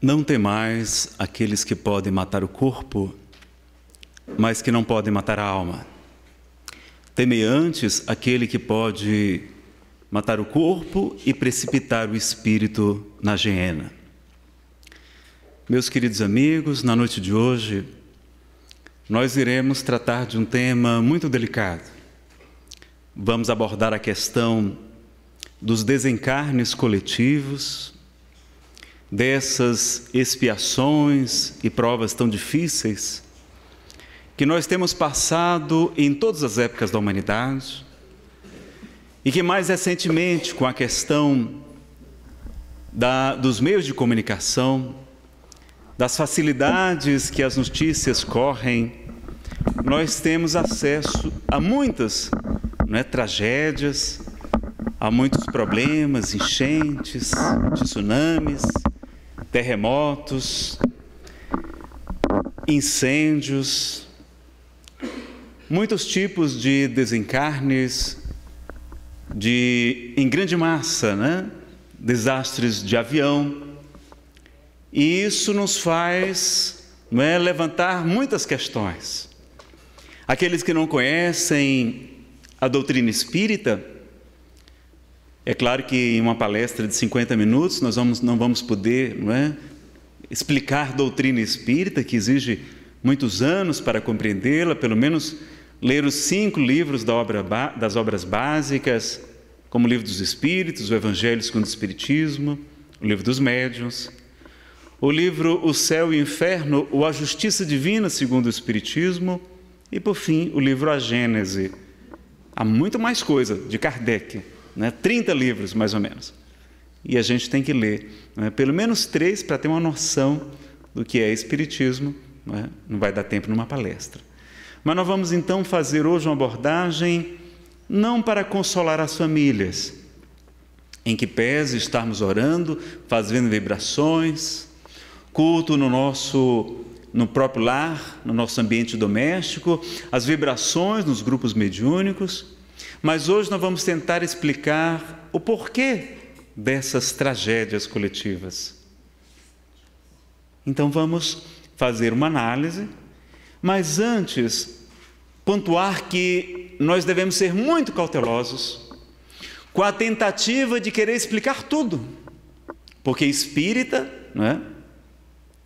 Não temais aqueles que podem matar o corpo, mas que não podem matar a alma. Temei antes aquele que pode matar o corpo e precipitar o espírito na geena. Meus queridos amigos, na noite de hoje, nós iremos tratar de um tema muito delicado. Vamos abordar a questão dos desencarnes coletivos, dessas expiações e provas tão difíceis que nós temos passado em todas as épocas da humanidade e que mais recentemente, com a questão dos meios de comunicação, das facilidades que as notícias correm, nós temos acesso a muitas tragédias, a muitos problemas, enchentes, tsunamis, terremotos, incêndios, muitos tipos de desencarnes, em grande massa, desastres de avião. E isso nos faz levantar muitas questões. Aqueles que não conhecem a doutrina espírita, é claro que em uma palestra de 50 minutos nós não vamos poder explicar doutrina espírita, que exige muitos anos para compreendê-la, pelo menos ler os 5 livros das obras básicas, como o Livro dos Espíritos, O Evangelho segundo o Espiritismo, O Livro dos Médiuns, o livro O Céu e o Inferno, ou A Justiça Divina segundo o Espiritismo, e, por fim, o livro A Gênese. Há muito mais coisa de Kardec, 30 livros, mais ou menos. E a gente tem que ler pelo menos 3 para ter uma noção do que é Espiritismo. Não vai dar tempo numa palestra. Mas nós vamos, então, fazer hoje uma abordagem não para consolar as famílias, em que pese estarmos orando, fazendo vibrações, culto no próprio lar, no nosso ambiente doméstico, as vibrações nos grupos mediúnicos. Mas hoje nós vamos tentar explicar o porquê dessas tragédias coletivas. Então vamos fazer uma análise, mas antes pontuar que nós devemos ser muito cautelosos com a tentativa de querer explicar tudo, porque espírita,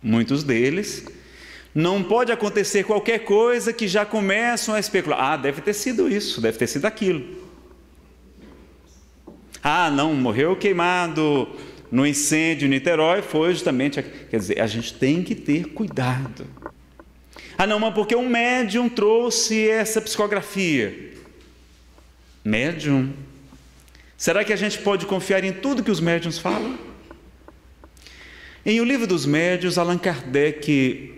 muitos deles, não pode acontecer qualquer coisa que já começam a especular. Ah, deve ter sido isso, deve ter sido aquilo. Ah, não, morreu queimado no incêndio em Niterói, foi justamente... Quer dizer, a gente tem que ter cuidado. Ah, não, mas porque um médium trouxe essa psicografia. Médium? Será que a gente pode confiar em tudo que os médiums falam? Em O Livro dos Médiuns, Allan Kardec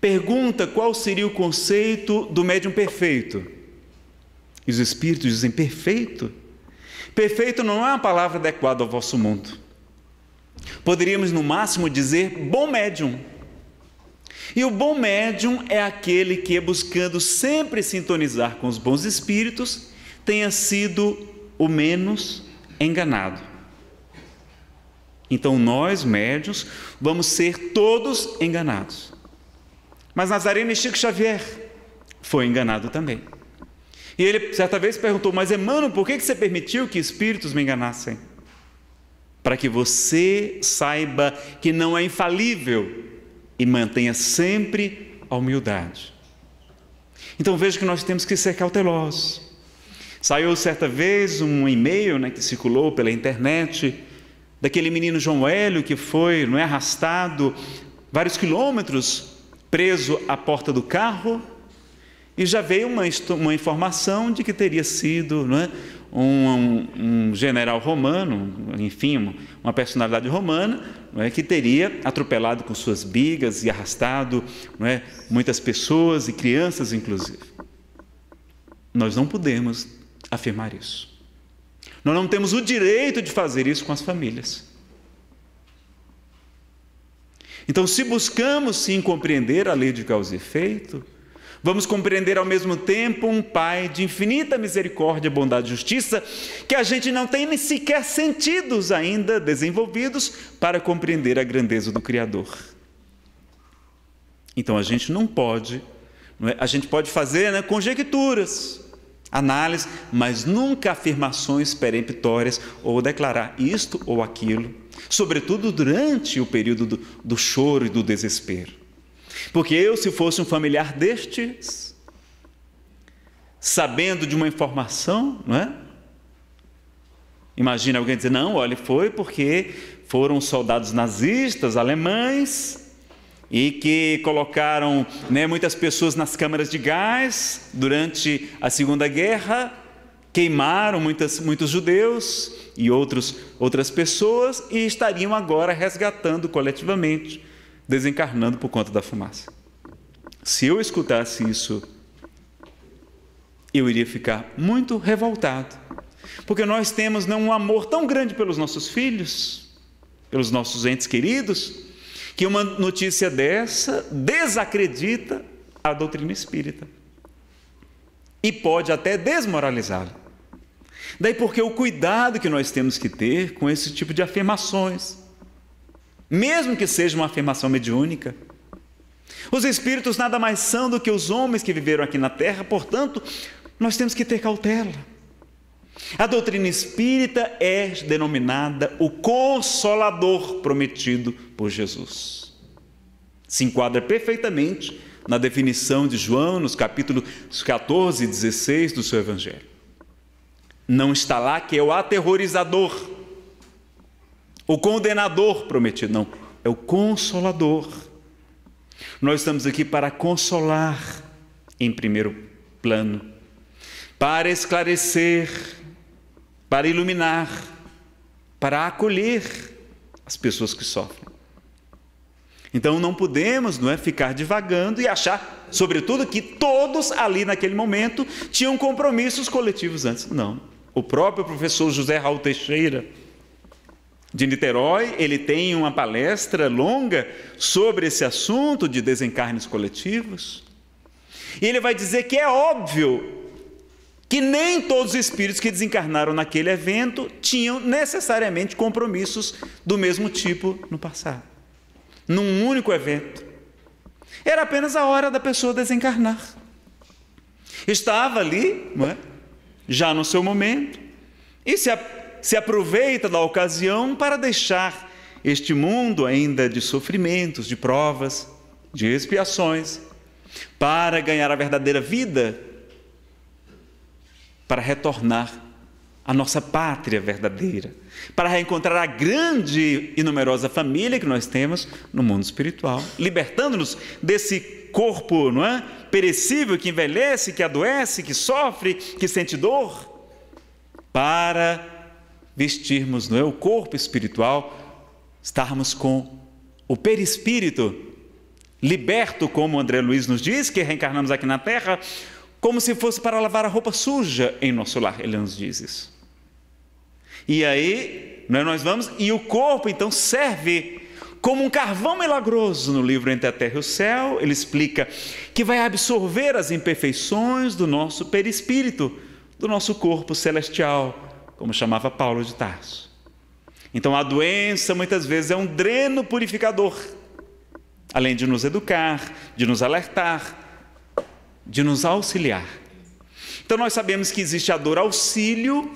pergunta qual seria o conceito do médium perfeito. E os espíritos dizem perfeito? Perfeito não é uma palavra adequada ao vosso mundo. Poderíamos, no máximo, dizer bom médium. E o bom médium é aquele que, buscando sempre sintonizar com os bons espíritos, tenha sido o menos enganado. Então, nós, médiuns, vamos ser todos enganados. Mas Nazareno e Chico Xavier foi enganado também. E ele, certa vez, perguntou, mas Emmanuel, por que você permitiu que espíritos me enganassem? Para que você saiba que não é infalível e mantenha sempre a humildade. Então, veja que nós temos que ser cautelosos. Saiu, certa vez, um e-mail que circulou pela internet, daquele menino João Hélio que foi arrastado vários quilômetros, preso à porta do carro, e já veio uma informação de que teria sido um general romano, enfim, uma personalidade romana, que teria atropelado com suas bigas e arrastado muitas pessoas e crianças, inclusive. Nós não podemos afirmar isso. Nós não temos o direito de fazer isso com as famílias. Então, se buscamos, sim, compreender a lei de causa e efeito, Vamos compreender ao mesmo tempo um Pai de infinita misericórdia, bondade e justiça, que a gente não tem nem sequer sentidos ainda desenvolvidos para compreender a grandeza do Criador. Então a gente não pode, a gente pode fazer conjecturas, análise, mas nunca afirmações peremptórias ou declarar isto ou aquilo, sobretudo durante o período do choro e do desespero. Porque eu, se fosse um familiar destes, sabendo de uma informação, imagina alguém dizer, não, olha, foi porque foram soldados nazistas, alemães, e que colocaram muitas pessoas nas câmaras de gás durante a Segunda Guerra, queimaram muitos judeus e outras pessoas, e estariam agora resgatando coletivamente, desencarnando por conta da fumaça. Se eu escutasse isso, eu iria ficar muito revoltado, porque nós temos um amor tão grande pelos nossos filhos, pelos nossos entes queridos, que uma notícia dessa desacredita a doutrina espírita e pode até desmoralizá-la. Daí porque o cuidado que nós temos que ter com esse tipo de afirmações, mesmo que seja uma afirmação mediúnica. Os espíritos nada mais são do que os homens que viveram aqui na Terra, portanto, nós temos que ter cautela. A doutrina espírita é denominada o Consolador prometido por Jesus. Se enquadra perfeitamente na definição de João, nos capítulos 14 e 16 do seu Evangelho. Não está lá que é o aterrorizador, o condenador prometido, não, é o Consolador. Nós estamos aqui para consolar em primeiro plano, para esclarecer, para iluminar, para acolher as pessoas que sofrem. Então não podemos, ficar divagando e achar, sobretudo, que todos ali naquele momento tinham compromissos coletivos antes. Não. O próprio professor José Raul Teixeira, de Niterói, ele tem uma palestra longa sobre esse assunto de desencarnes coletivos. E ele vai dizer que é óbvio que nem todos os espíritos que desencarnaram naquele evento tinham necessariamente compromissos do mesmo tipo no passado, num único evento. Era apenas a hora da pessoa desencarnar. Estava ali, já no seu momento, e se aproveita da ocasião para deixar este mundo ainda de sofrimentos, de provas, de expiações, para ganhar a verdadeira vida, para retornar à nossa pátria verdadeira, para reencontrar a grande e numerosa família que nós temos no mundo espiritual, libertando-nos desse corpo, perecível, que envelhece, que adoece, que sofre, que sente dor, para vestirmos, o corpo espiritual, estarmos com o perispírito liberto, como André Luiz nos diz, que reencarnamos aqui na Terra, como se fosse para lavar a roupa suja em nosso lar, ele nos diz isso. E aí, nós vamos, e o corpo então serve como um carvão milagroso. No livro Entre a Terra e o Céu, ele explica que vai absorver as imperfeições do nosso perispírito, do nosso corpo celestial, como chamava Paulo de Tarso. Então a doença muitas vezes é um dreno purificador, além de nos educar, de nos alertar, de nos auxiliar. Então nós sabemos que existe a dor auxílio,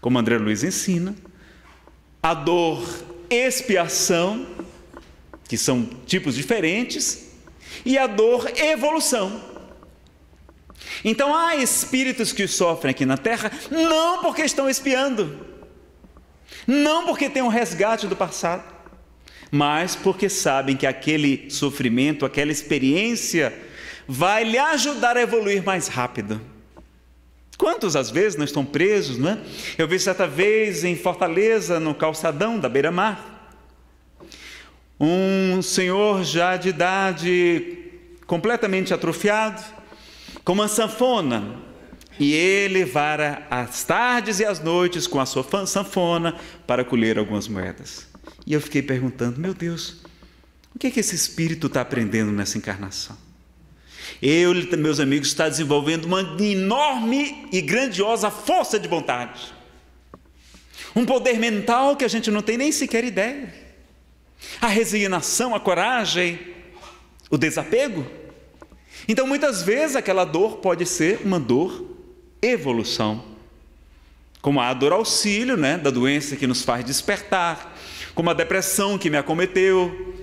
como André Luiz ensina, a dor expiação, que são tipos diferentes, e a dor evolução. Então há espíritos que sofrem aqui na Terra, não porque estão expiando, não porque tem um resgate do passado, mas porque sabem que aquele sofrimento, aquela experiência vai lhe ajudar a evoluir mais rápido. Quantos, às vezes, não estão presos, Eu vi certa vez em Fortaleza, no calçadão da beira-mar, um senhor já de idade completamente atrofiado, com uma sanfona, e ele vara as tardes e as noites com a sua sanfona para colher algumas moedas. E eu fiquei perguntando, meu Deus, o que é que esse espírito está aprendendo nessa encarnação? Eu, meus amigos, está desenvolvendo uma enorme e grandiosa força de vontade. Um poder mental que a gente não tem nem sequer ideia. A resignação, a coragem, o desapego. Então, muitas vezes, aquela dor pode ser uma dor evolução. Como a dor auxílio, né, da doença que nos faz despertar, como a depressão que me acometeu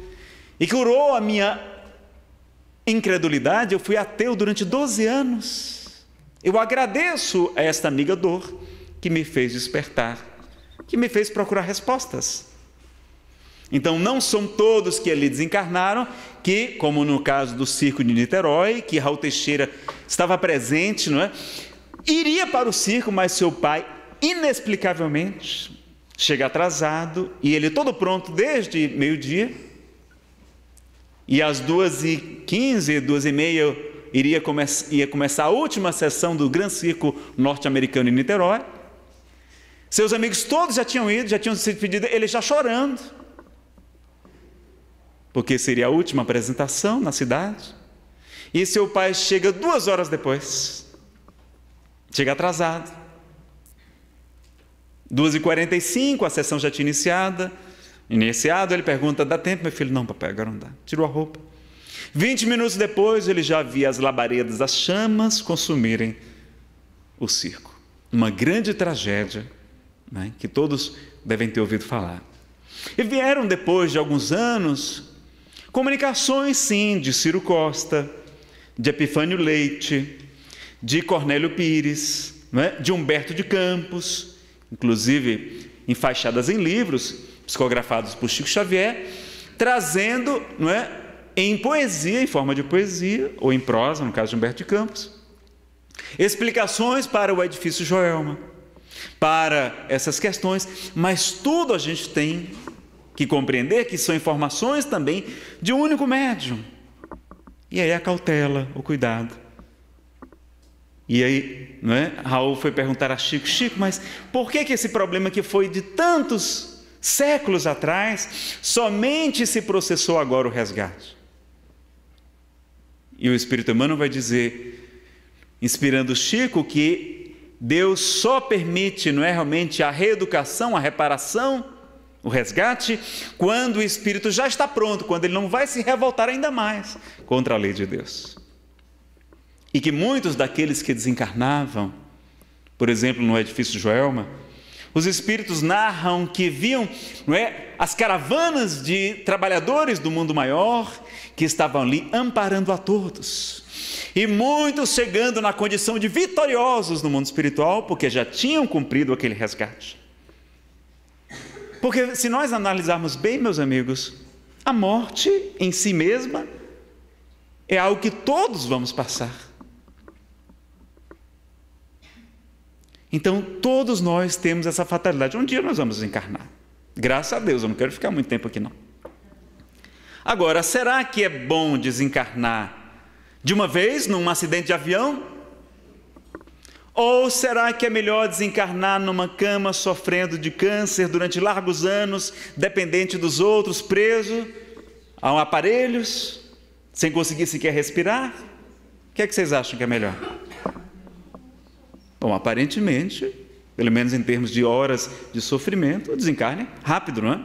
e curou a minha incredulidade. Eu fui ateu durante 12 anos. Eu agradeço a esta amiga dor que me fez despertar, que me fez procurar respostas. Então, não são todos que ali desencarnaram, que, como no caso do circo de Niterói, que Raul Teixeira estava presente, não é? Iria para o circo, mas seu pai, inexplicavelmente, chega atrasado, e ele todo pronto desde meio-dia, e às 2h15, 2h30, ia começar a última sessão do Grand Circo Norte-Americano em Niterói. Seus amigos todos já tinham ido, já tinham se despedido, ele já chorando, porque seria a última apresentação na cidade. E seu pai chega 2 horas depois, chega atrasado, 2h45, a sessão já tinha iniciado, ele pergunta: dá tempo, meu filho? Não, papai, agora não dá. Tirou a roupa. 20 minutos depois, ele já via as labaredas das chamas consumirem o circo. Uma grande tragédia, né, que todos devem ter ouvido falar. E vieram, depois de alguns anos, comunicações, sim, de Ciro Costa, de Epifânio Leite, de Cornélio Pires, né, de Humberto de Campos, inclusive enfaixadas em livros, psicografados por Chico Xavier, trazendo, não é, em poesia, em forma de poesia, ou em prosa, no caso de Humberto de Campos, explicações para o edifício Joelma, para essas questões. Mas tudo a gente tem que compreender que são informações também de um único médium. E aí a cautela, o cuidado. E aí, não é? Raul foi perguntar a Chico: Chico, mas por que esse problema que foi de tantos séculos atrás, somente se processou agora o resgate? E o Espírito Humano vai dizer, inspirando Chico, que Deus só permite, não é, realmente a reeducação, a reparação, o resgate, quando o espírito já está pronto, quando ele não vai se revoltar ainda mais contra a lei de Deus. E que muitos daqueles que desencarnavam, por exemplo, no edifício de Joelma, os espíritos narram que viam, não é, as caravanas de trabalhadores do mundo maior que estavam ali amparando a todos. E muitos chegando na condição de vitoriosos no mundo espiritual, porque já tinham cumprido aquele resgate. Porque se nós analisarmos bem, meus amigos, a morte em si mesma é algo que todos vamos passar. Então, todos nós temos essa fatalidade. Um dia nós vamos desencarnar. Graças a Deus, eu não quero ficar muito tempo aqui, não. Agora, será que é bom desencarnar de uma vez, num acidente de avião? Ou será que é melhor desencarnar numa cama, sofrendo de câncer durante largos anos, dependente dos outros, preso a aparelhos, sem conseguir sequer respirar? O que é que vocês acham que é melhor? Bom, aparentemente, pelo menos em termos de horas de sofrimento, o desencarne rápido, não é?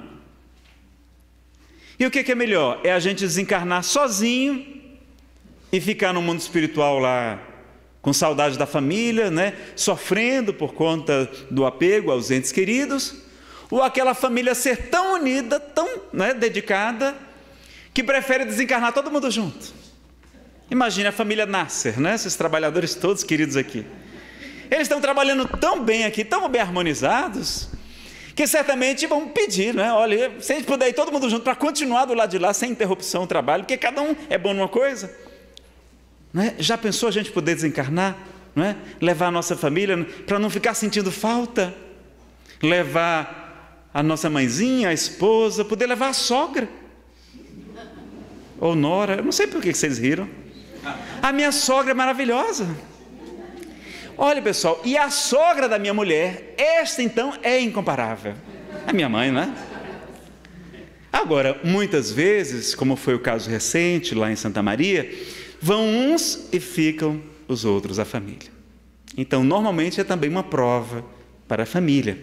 E o que é melhor? É a gente desencarnar sozinho e ficar no mundo espiritual lá, com saudade da família, né, sofrendo por conta do apego aos entes queridos, ou aquela família ser tão unida, tão, né, dedicada, que prefere desencarnar todo mundo junto. Imagina a família Nasser, né, esses trabalhadores todos queridos aqui. Eles estão trabalhando tão bem aqui, tão bem harmonizados, que certamente vão pedir, né, olha, se a gente puder ir todo mundo junto, para continuar do lado de lá, sem interrupção o trabalho, porque cada um é bom numa coisa. Não é? Já pensou a gente poder desencarnar, não é? Levar a nossa família, para não ficar sentindo falta, levar a nossa mãezinha, a esposa, poder levar a sogra, ou nora, eu não sei por que vocês riram, a minha sogra é maravilhosa, olha pessoal, e a sogra da minha mulher, esta então é incomparável, a minha mãe, não é? Agora, muitas vezes, como foi o caso recente lá em Santa Maria, Vão uns e ficam os outros, a família. Então, normalmente é também uma prova para a família.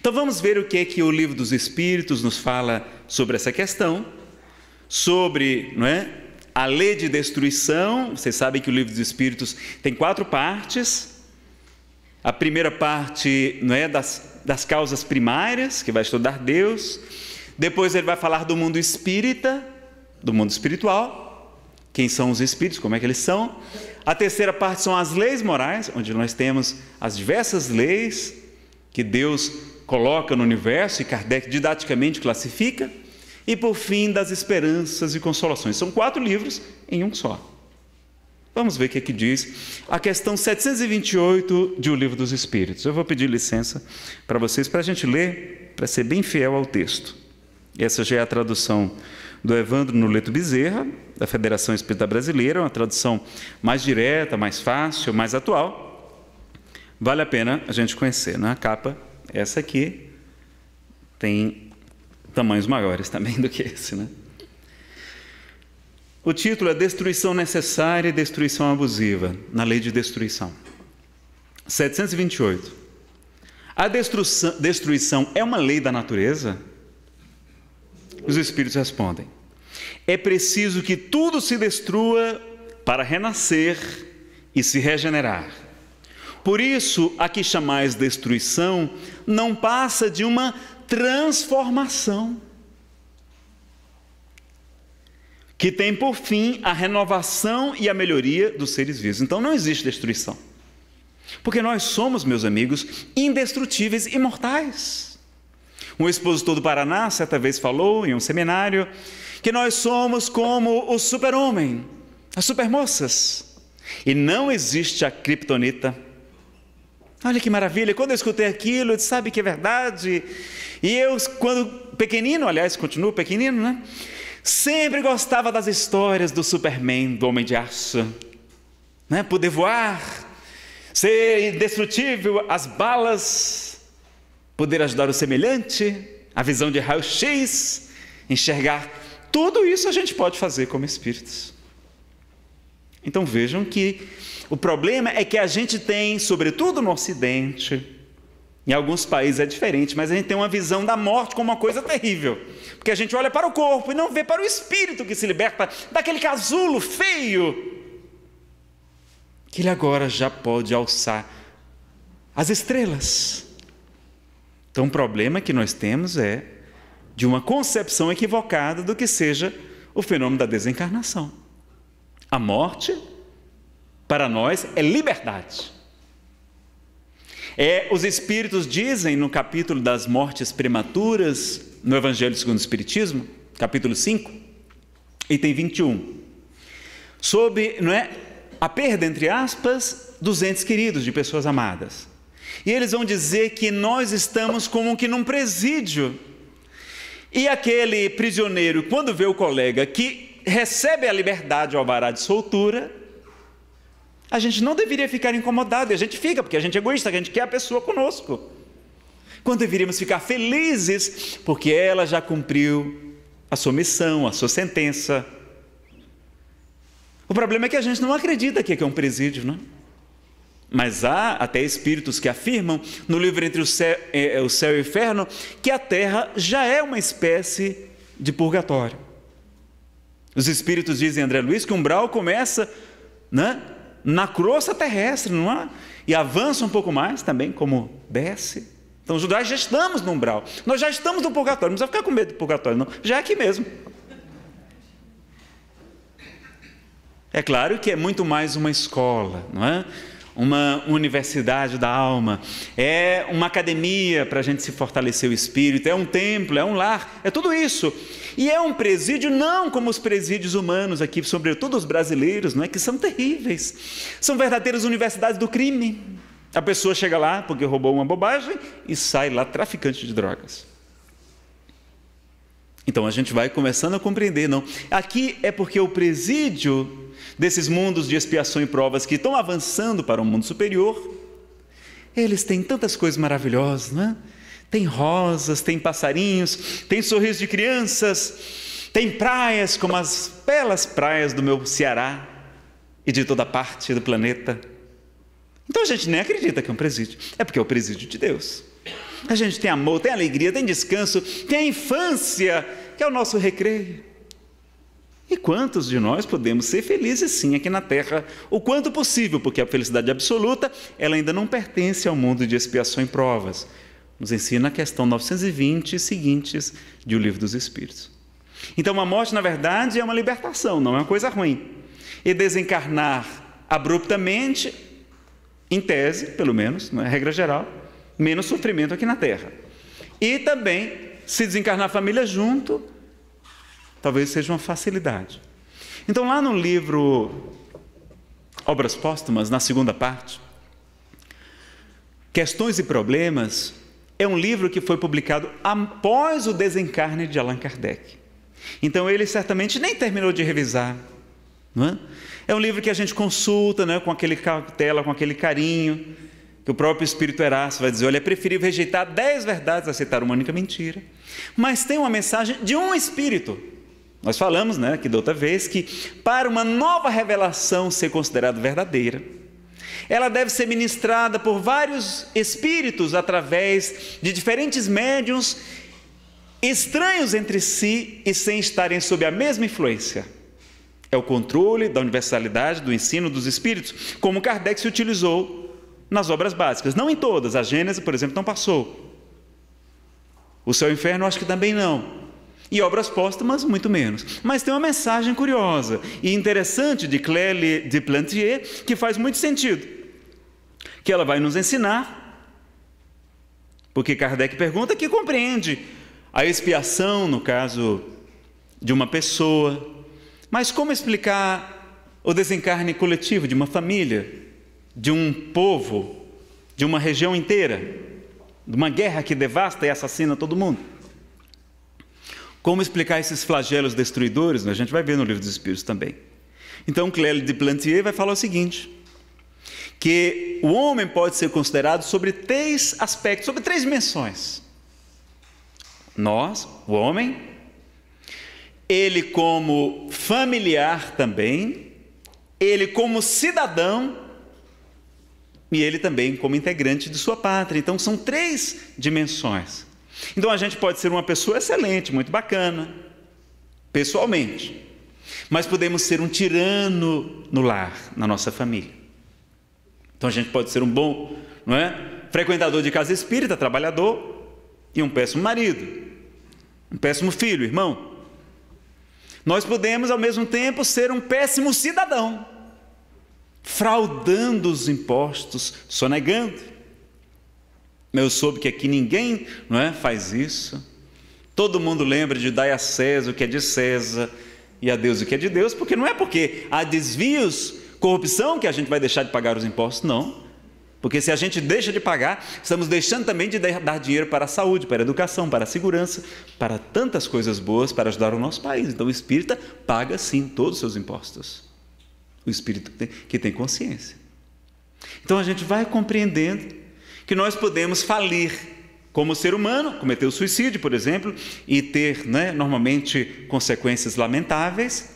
Então, vamos ver o que é que o Livro dos Espíritos nos fala sobre essa questão, sobre, não é, a lei de destruição. Vocês sabem que o Livro dos Espíritos tem 4 partes. A primeira parte, não é, das causas primárias, que vai estudar Deus. Depois ele vai falar do mundo espírita, do mundo espiritual, quem são os espíritos, como é que eles são. A terceira parte são as leis morais, onde nós temos as diversas leis que Deus coloca no universo e Kardec didaticamente classifica. E por fim, das esperanças e consolações. São 4 livros em um só. Vamos ver o que é que diz a questão 728 de O Livro dos Espíritos. Eu vou pedir licença para vocês, para a gente ler, para ser bem fiel ao texto. Essa já é a tradução do Evandro Nuleto Bezerra, da Federação Espírita Brasileira, uma tradução mais direta, mais fácil, mais atual. Vale a pena a gente conhecer, né? A capa, essa aqui, tem tamanhos maiores também do que esse, né? O título é Destruição Necessária e Destruição Abusiva, na Lei de Destruição. 728. A destruição é uma lei da natureza? Os espíritos respondem. É preciso que tudo se destrua para renascer e se regenerar. Por isso, a que chamais destruição não passa de uma transformação que tem por fim a renovação e a melhoria dos seres vivos. Então não existe destruição, porque nós somos, meus amigos, indestrutíveis e imortais. Um expositor do Paraná certa vez falou em um seminário que nós somos como o super-homem, as super-moças, e não existe a criptonita. Olha que maravilha, quando eu escutei aquilo, eu disse, sabe que é verdade? E eu, quando pequenino, aliás, continuo pequenino, né? Sempre gostava das histórias do Superman, do Homem de Aço, né? Poder voar, ser indestrutível, as balas, poder ajudar o semelhante, a visão de raio-x, enxergar. Tudo isso a gente pode fazer como espíritos. Então vejam que o problema é que a gente tem, sobretudo no Ocidente, em alguns países é diferente, mas a gente tem uma visão da morte como uma coisa terrível. Porque a gente olha para o corpo e não vê para o espírito que se liberta daquele casulo feio, que ele agora já pode alçar as estrelas. Então o problema que nós temos é de uma concepção equivocada do que seja o fenômeno da desencarnação. A morte, para nós, é liberdade. Os Espíritos dizem no capítulo das mortes prematuras, no Evangelho segundo o Espiritismo, capítulo 5, item 21, sobre, não é, a perda, entre aspas, dos entes queridos, de pessoas amadas. E eles vão dizer que nós estamos como que num presídio. E aquele prisioneiro, quando vê o colega que recebe a liberdade ao alvará de soltura, a gente não deveria ficar incomodado, e a gente fica, porque a gente é egoísta, que a gente quer a pessoa conosco. Quando deveríamos ficar felizes, porque ela já cumpriu a sua missão, a sua sentença. O problema é que a gente não acredita que é um presídio, né? Mas há até espíritos que afirmam, no livro Entre o Céu e o Inferno, que a Terra já é uma espécie de purgatório. Os espíritos dizem, André Luiz, que o umbral começa, né, na crosta terrestre, não é? E avança um pouco mais também, como desce. Então, os judeus já estamos no umbral, nós já estamos no purgatório, não precisa ficar com medo do purgatório, não, já é aqui mesmo. É claro que é muito mais uma escola, não é? Uma universidade da alma, é uma academia para a gente se fortalecer o espírito, é um templo, é um lar, é tudo isso. E é um presídio não como os presídios humanos aqui, sobretudo os brasileiros, não é? Que são terríveis, são verdadeiras universidades do crime. A pessoa chega lá porque roubou uma bobagem e sai lá traficante de drogas. Então a gente vai começando a compreender, não, aqui é porque o presídio desses mundos de expiação e provas que estão avançando para um mundo superior, eles têm tantas coisas maravilhosas, não é? Tem rosas, tem passarinhos, tem sorriso de crianças, Tem praias como as belas praias do meu Ceará e de toda parte do planeta. Então a gente nem acredita que é um presídio. É porque é o presídio de Deus. A gente tem amor, tem alegria, tem descanso, tem a infância, que é o nosso recreio. E quantos de nós podemos ser felizes sim aqui na Terra, o quanto possível, porque a felicidade absoluta, ela ainda não pertence ao mundo de expiação e provas. Nos ensina a questão 920 seguintes de O Livro dos Espíritos. Então a morte, na verdade, é uma libertação, não é uma coisa ruim. E desencarnar abruptamente, em tese, pelo menos, não é regra geral, menos sofrimento aqui na Terra. E também, se desencarnar a família junto, talvez seja uma facilidade. Então, lá no livro Obras Póstumas, na segunda parte, Questões e Problemas, é um livro que foi publicado após o desencarne de Allan Kardec. Então, ele certamente nem terminou de revisar, não é? É um livro que a gente consulta, né, com aquele cautela, com aquele carinho, que o próprio Espírito Erasto vai dizer, olha, é preferível rejeitar 10 verdades a aceitar uma única mentira. Mas tem uma mensagem de um Espírito. Nós falamos, né, aqui da outra vez, que para uma nova revelação ser considerada verdadeira, ela deve ser ministrada por vários Espíritos através de diferentes médiuns estranhos entre si e sem estarem sob a mesma influência. É o controle da universalidade do ensino dos Espíritos, como Kardec se utilizou nas obras básicas, não em todas. A Gênese, por exemplo, não passou. O Céu e o Inferno, acho que também não. E Obras Póstumas, muito menos. Mas tem uma mensagem curiosa e interessante de Clélie de Plantier, que faz muito sentido, que ela vai nos ensinar, porque Kardec pergunta que compreende a expiação, no caso de uma pessoa, mas como explicar o desencarne coletivo de uma família, de um povo, de uma região inteira, de uma guerra que devasta e assassina todo mundo. Como explicar esses flagelos destruidores? Né? A gente vai ver no Livro dos Espíritos também. Então, Clélie de Plantier vai falar o seguinte, que o homem pode ser considerado sobre 3 aspectos, sobre 3 dimensões. Nós, o homem, ele como familiar também, ele como cidadão, e ele também como integrante de sua pátria. Então, são 3 dimensões. Então, a gente pode ser uma pessoa excelente, muito bacana, pessoalmente. Mas podemos ser um tirano no lar, na nossa família. Então, a gente pode ser um bom, não é? Frequentador de casa espírita, trabalhador, e um péssimo marido, um péssimo filho, irmão. Nós podemos, ao mesmo tempo, ser um péssimo cidadão, fraudando os impostos, sonegando. Eu soube que aqui ninguém, não é, faz isso. Todo mundo lembra de dar a César o que é de César e a Deus o que é de Deus, porque não é porque há desvios, corrupção, que a gente vai deixar de pagar os impostos, não. Porque se a gente deixa de pagar, estamos deixando também de dar dinheiro para a saúde, para a educação, para a segurança, para tantas coisas boas, para ajudar o nosso país. Então o espírita paga sim todos os seus impostos. O espírito que tem consciência. Então a gente vai compreendendo que nós podemos falir como ser humano, cometer o suicídio, por exemplo, e ter, né, normalmente consequências lamentáveis,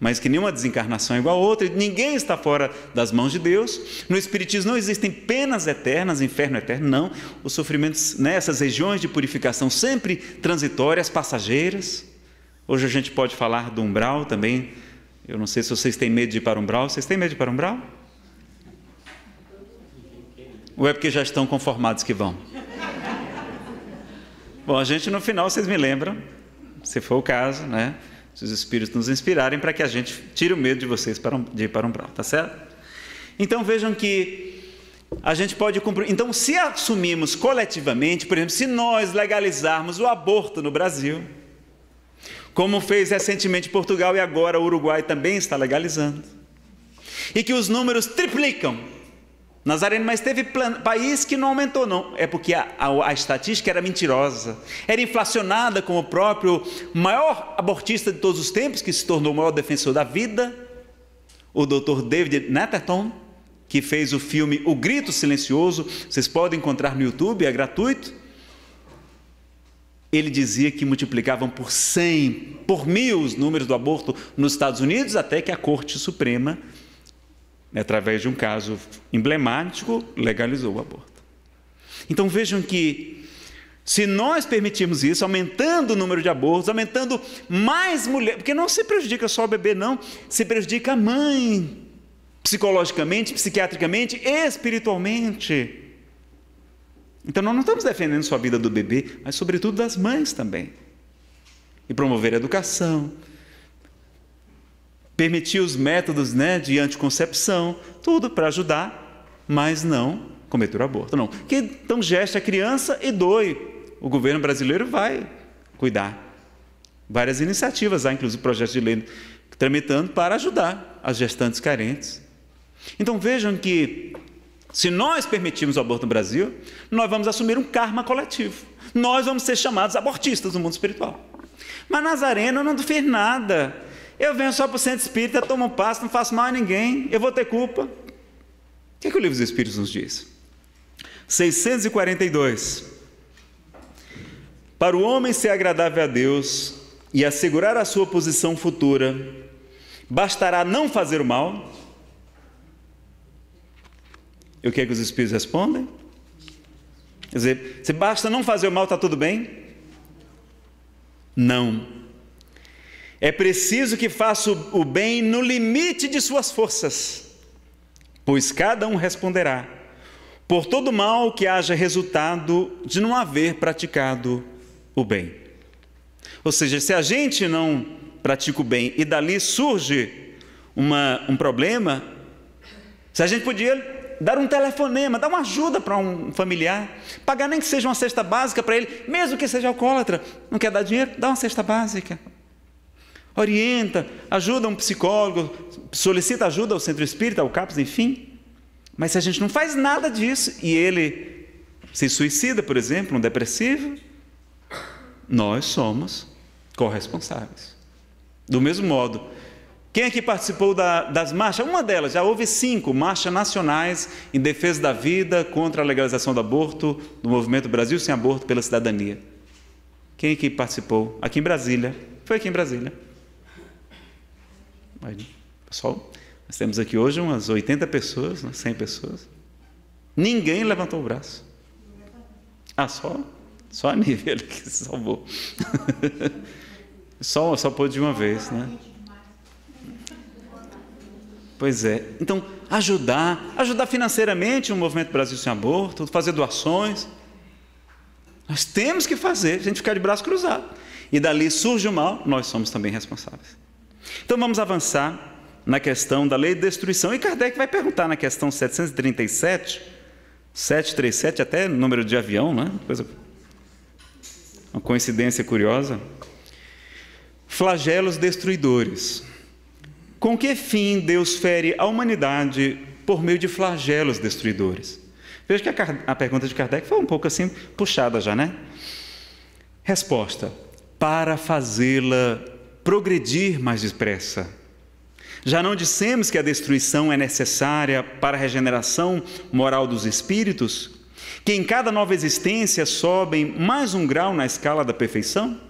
mas que nenhuma desencarnação é igual a outra, e ninguém está fora das mãos de Deus. No Espiritismo não existem penas eternas, inferno eterno, não. Os sofrimentos nessas regiões de purificação sempre transitórias, passageiras. Hoje a gente pode falar do umbral também. Eu não sei se vocês têm medo de ir para o umbral. Vocês têm medo de ir para o umbral? Ou é porque já estão conformados que vão? Bom, a gente no final, vocês me lembram, se for o caso, né? Se os espíritos nos inspirarem para que a gente tire o medo de vocês de ir para o umbral, tá certo? Então vejam que a gente pode cumprir. Então, se assumimos coletivamente, por exemplo, se nós legalizarmos o aborto no Brasil, como fez recentemente Portugal e agora o Uruguai também está legalizando, e que os números triplicam. Nazareno, mas teve país que não aumentou, não. É porque a estatística era mentirosa, era inflacionada com o próprio maior abortista de todos os tempos, que se tornou o maior defensor da vida, o Dr. David Netterton, que fez o filme O Grito Silencioso. Vocês podem encontrar no YouTube, é gratuito. ele dizia que multiplicavam por 100, por 1000 os números do aborto nos Estados Unidos, até que a Corte Suprema, através de um caso emblemático, legalizou o aborto. Então vejam que, se nós permitirmos isso, aumentando o número de abortos, aumentando mais mulheres, porque não se prejudica só o bebê, não, se prejudica a mãe, psicologicamente, psiquiatricamente, espiritualmente. Então, nós não estamos defendendo só a vida do bebê, mas, sobretudo, das mães também. E promover a educação, permitir os métodos de anticoncepção, tudo para ajudar, mas não cometer o aborto, não. Que, então, geste a criança e doe. O governo brasileiro vai cuidar. Várias iniciativas, há inclusive projetos de lei tramitando para ajudar as gestantes carentes. Então, vejam que, se nós permitirmos o aborto no Brasil, nós vamos assumir um karma coletivo. Nós vamos ser chamados abortistas no mundo espiritual. Mas Nazareno não fez nada. Eu venho só para o centro espírita, tomo um passo, não faço mal a ninguém, eu vou ter culpa. O que é que o Livro dos Espíritos nos diz? 642. Para o homem ser agradável a Deus e assegurar a sua posição futura, bastará não fazer o mal. E o que é que os Espíritos respondem? Quer dizer, se basta não fazer o mal, está tudo bem? Não. É preciso que faça o bem no limite de suas forças, pois cada um responderá por todo mal que haja resultado de não haver praticado o bem. Ou seja, se a gente não pratica o bem e dali surge um problema, se a gente podia dar um telefonema, dar uma ajuda para um familiar, pagar nem que seja uma cesta básica para ele, mesmo que seja alcoólatra, não quer dar dinheiro, dá uma cesta básica. Orienta, ajuda um psicólogo, solicita ajuda ao centro espírita, ao CAPS, enfim. Mas se a gente não faz nada disso e ele se suicida, por exemplo, um depressivo, nós somos corresponsáveis. Do mesmo modo, quem aqui participou das marchas? Uma delas, já houve 5 marchas nacionais em defesa da vida, contra a legalização do aborto, do movimento Brasil Sem Aborto, pela cidadania. Quem aqui participou? Aqui em Brasília. Foi aqui em Brasília. Aí, pessoal, nós temos aqui hoje umas 80 pessoas, 100 pessoas. Ninguém levantou o braço. Ah, só a Nívia que se salvou. Só pôde de uma vez, né? Pois é. Então, ajudar financeiramente o movimento Brasil Sem Aborto, fazer doações. Nós temos que fazer, a gente ficar de braço cruzado. E dali surge o mal, nós somos também responsáveis. Então, vamos avançar na questão da lei de destruição. E Kardec vai perguntar na questão 737, 737, até número de avião, né? Uma coincidência curiosa. Flagelos destruidores. Com que fim Deus fere a humanidade por meio de flagelos destruidores? Veja que a pergunta de Kardec foi um pouco assim puxada já, né? Resposta: para fazê-la progredir mais depressa. Já não dissemos que a destruição é necessária para a regeneração moral dos espíritos? Que em cada nova existência sobem mais um grau na escala da perfeição?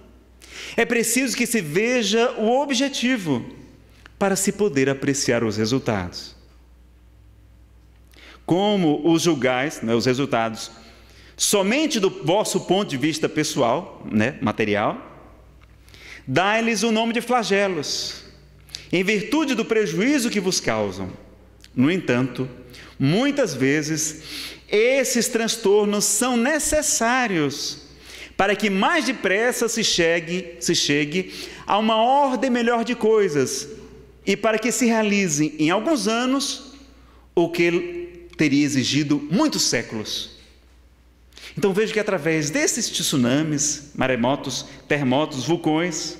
É preciso que se veja o objetivo para se poder apreciar os resultados. Como os julgais, os resultados, somente do vosso ponto de vista pessoal, material, dai-lhes o nome de flagelos, em virtude do prejuízo que vos causam. No entanto, muitas vezes, esses transtornos são necessários para que mais depressa se chegue a uma ordem melhor de coisas, e para que se realizem em alguns anos o que teria exigido muitos séculos. Então vejo que através desses tsunamis, maremotos, terremotos, vulcões,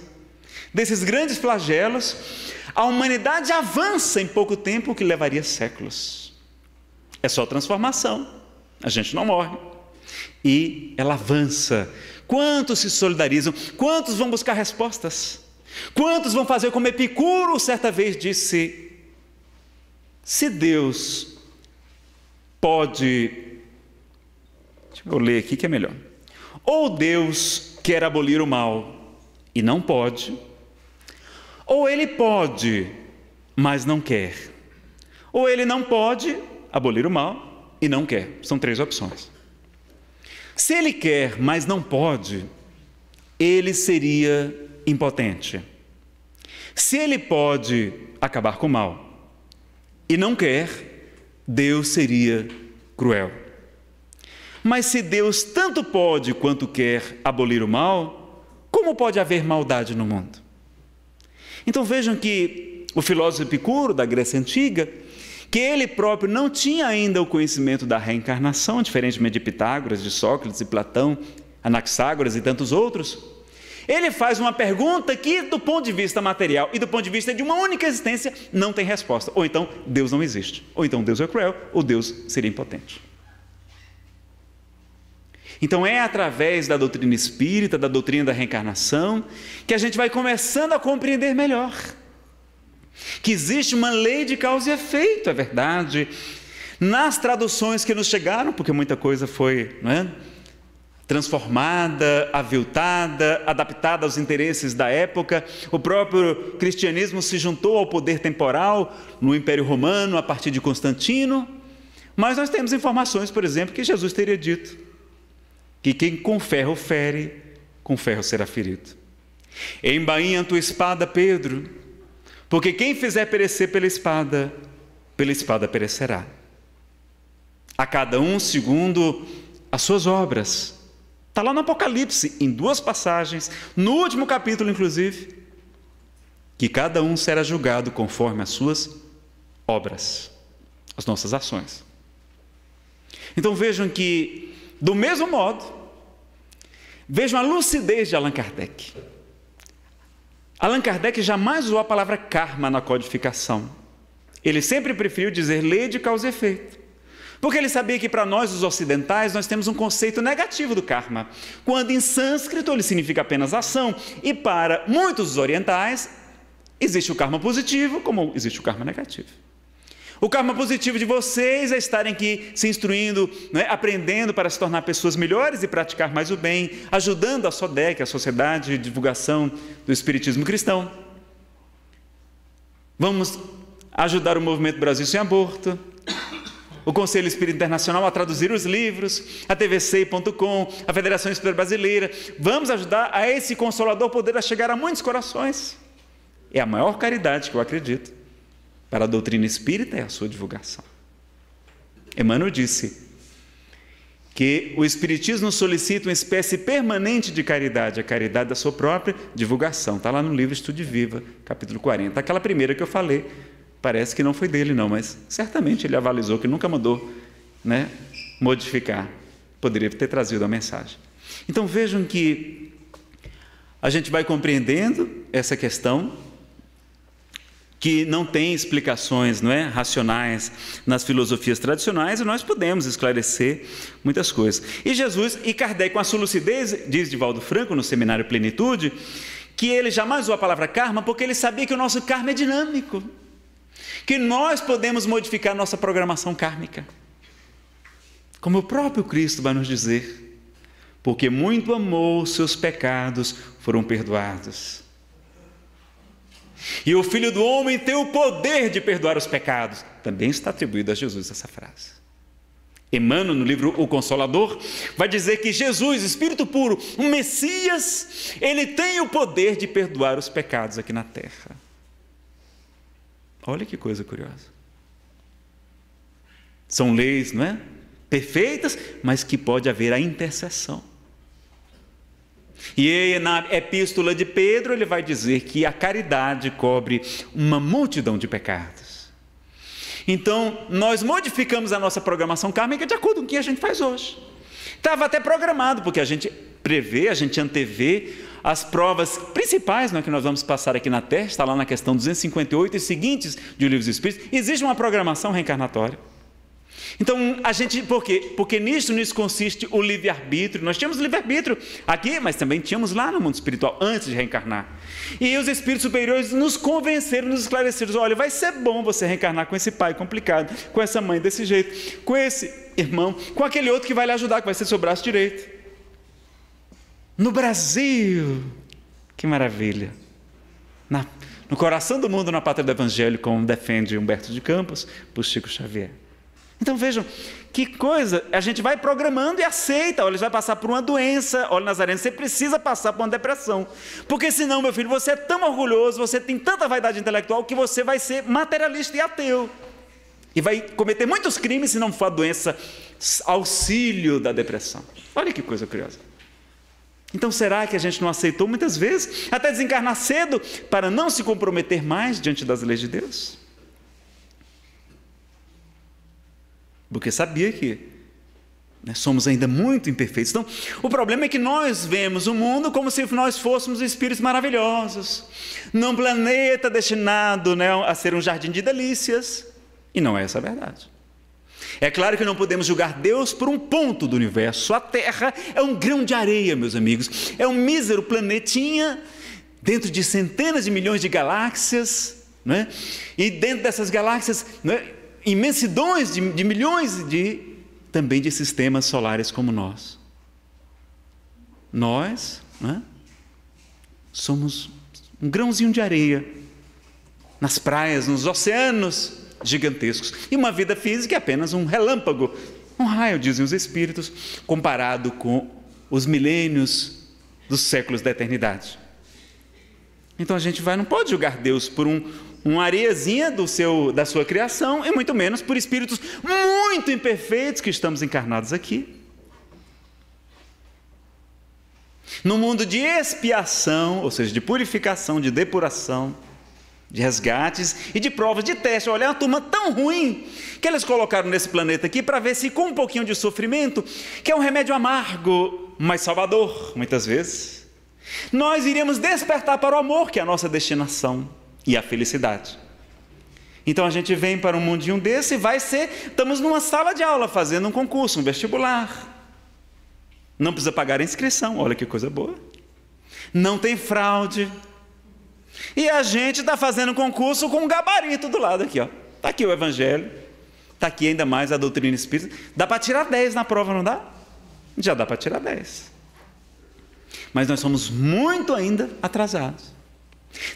desses grandes flagelos, a humanidade avança em pouco tempo o que levaria séculos. É só transformação, a gente não morre. E ela avança. Quantos se solidarizam? Quantos vão buscar respostas? Quantos vão fazer como Epicuro certa vez disse: se Deus pode, deixa eu ler aqui que é melhor, ou Deus quer abolir o mal e não pode, ou ele pode, mas não quer, ou ele não pode abolir o mal e não quer. São três opções. Se ele quer, mas não pode, ele seria impotente. Se ele pode acabar com o mal e não quer, Deus seria cruel. Mas se Deus tanto pode quanto quer abolir o mal, como pode haver maldade no mundo? Então vejam que o filósofo Epicuro, da Grécia Antiga, que ele próprio não tinha ainda o conhecimento da reencarnação, diferentemente de Pitágoras, de Sócrates e Platão, Anaxágoras e tantos outros, ele faz uma pergunta que, do ponto de vista material e do ponto de vista de uma única existência, não tem resposta. Ou então, Deus não existe. Ou então, Deus é cruel, ou Deus seria impotente. Então, é através da doutrina espírita, da doutrina da reencarnação, que a gente vai começando a compreender melhor que existe uma lei de causa e efeito, é verdade. Nas traduções que nos chegaram, porque muita coisa foi, não é, transformada, aviltada, adaptada aos interesses da época. O próprio cristianismo se juntou ao poder temporal no Império Romano, a partir de Constantino. Mas nós temos informações, por exemplo, que Jesus teria dito que quem com ferro fere, com ferro será ferido. Embainha a tua espada, Pedro, porque quem fizer perecer pela espada perecerá. A cada um segundo as suas obras. Está lá no Apocalipse, em duas passagens, no último capítulo, inclusive, que cada um será julgado conforme as suas obras, as nossas ações. Então vejam que, do mesmo modo, vejam a lucidez de Allan Kardec. Allan Kardec jamais usou a palavra karma na codificação. Ele sempre preferiu dizer lei de causa e efeito. Porque ele sabia que para nós, os ocidentais, nós temos um conceito negativo do karma. Quando em sânscrito ele significa apenas ação. E para muitos dos orientais, existe o karma positivo como existe o karma negativo. O karma positivo de vocês é estarem aqui se instruindo, né, aprendendo para se tornar pessoas melhores e praticar mais o bem, ajudando a SODEC, a Sociedade de Divulgação do Espiritismo Cristão. Vamos ajudar o movimento Brasil Sem Aborto, o Conselho Espírita Internacional a traduzir os livros, a tvc.com, a Federação Espírita Brasileira. Vamos ajudar a esse Consolador poder chegar a muitos corações. É a maior caridade que eu acredito para a doutrina espírita é a sua divulgação. Emmanuel disse que o Espiritismo solicita uma espécie permanente de caridade, a caridade da sua própria divulgação. Está lá no livro Estude Viva, capítulo 40. Aquela primeira que eu falei, parece que não foi dele não, mas certamente ele avalizou que nunca mandou, né, modificar. Poderia ter trazido a mensagem. Então vejam que a gente vai compreendendo essa questão, que não tem explicações, não é, racionais nas filosofias tradicionais, e nós podemos esclarecer muitas coisas. E Jesus e Kardec, com a sua lucidez, diz Divaldo Franco no seminário Plenitude, que ele jamais usou a palavra karma porque ele sabia que o nosso karma é dinâmico, que nós podemos modificar nossa programação kármica. Como o próprio Cristo vai nos dizer, porque muito amou, seus pecados foram perdoados. E o Filho do Homem tem o poder de perdoar os pecados. Também está atribuído a Jesus essa frase. Emmanuel, no livro O Consolador, vai dizer que Jesus, Espírito puro, o Messias, ele tem o poder de perdoar os pecados aqui na terra. Olha que coisa curiosa. São leis, não é, perfeitas, mas que pode haver a intercessão. E aí, na epístola de Pedro, ele vai dizer que a caridade cobre uma multidão de pecados. Então, nós modificamos a nossa programação kármica de acordo com o que a gente faz hoje. Estava até programado, porque a gente prevê, a gente antevê as provas principais, né, que nós vamos passar aqui na Terra. Está lá na questão 258 e seguintes de O Livro dos Espíritos. Existe uma programação reencarnatória. Então, a gente, por quê? Porque nisso consiste o livre-arbítrio. Nós tínhamos livre-arbítrio aqui, mas também tínhamos lá no mundo espiritual, antes de reencarnar. E os espíritos superiores nos convenceram, nos esclareceram. Olha, vai ser bom você reencarnar com esse pai complicado, com essa mãe desse jeito, com esse irmão, com aquele outro que vai lhe ajudar, que vai ser seu braço direito. no Brasil, que maravilha, no coração do mundo, na pátria do Evangelho, como defende Humberto de Campos, por Chico Xavier. Então vejam, que coisa, a gente vai programando e aceita, olha, você vai passar por uma doença, olha, Nazareno, você precisa passar por uma depressão, porque senão, meu filho, você é tão orgulhoso, você tem tanta vaidade intelectual, que você vai ser materialista e ateu, e vai cometer muitos crimes se não for a doença auxílio da depressão. Olha que coisa curiosa. Então será que a gente não aceitou muitas vezes, até desencarnar cedo, para não se comprometer mais diante das leis de Deus? Porque sabia que somos ainda muito imperfeitos. Então, o problema é que nós vemos o mundo como se nós fôssemos espíritos maravilhosos, num planeta destinado a ser um jardim de delícias, e não é essa a verdade. É claro que não podemos julgar Deus por um ponto do universo. A Terra é um grão de areia, meus amigos. É um mísero planetinha dentro de centenas de milhões de galáxias, não é? E dentro dessas galáxias, não é? Imensidões de milhões também de sistemas solares como nós. Nós, não é? Somos um grãozinho de areia nas praias, nos oceanos gigantescos, e uma vida física é apenas um relâmpago, um raio, dizem os espíritos, comparado com os milênios dos séculos da eternidade. Então a gente não pode julgar Deus por uma areiazinha da sua criação, e muito menos por espíritos muito imperfeitos que estamos encarnados aqui. No mundo de expiação, ou seja, de purificação, de depuração, de resgates e de provas de teste. Olha, é uma turma tão ruim que eles colocaram nesse planeta aqui para ver se com um pouquinho de sofrimento, que é um remédio amargo, mas salvador, muitas vezes, nós iremos despertar para o amor, que é a nossa destinação, e a felicidade. Então a gente vem para um mundinho desse e estamos numa sala de aula fazendo um concurso, um vestibular. Não precisa pagar a inscrição, olha que coisa boa. Não tem fraude. E a gente está fazendo concurso com um gabarito do lado aqui, ó. Está aqui o Evangelho, está aqui ainda mais a doutrina espírita. Dá para tirar 10 na prova, não dá? Já dá para tirar 10. Mas nós somos muito ainda atrasados.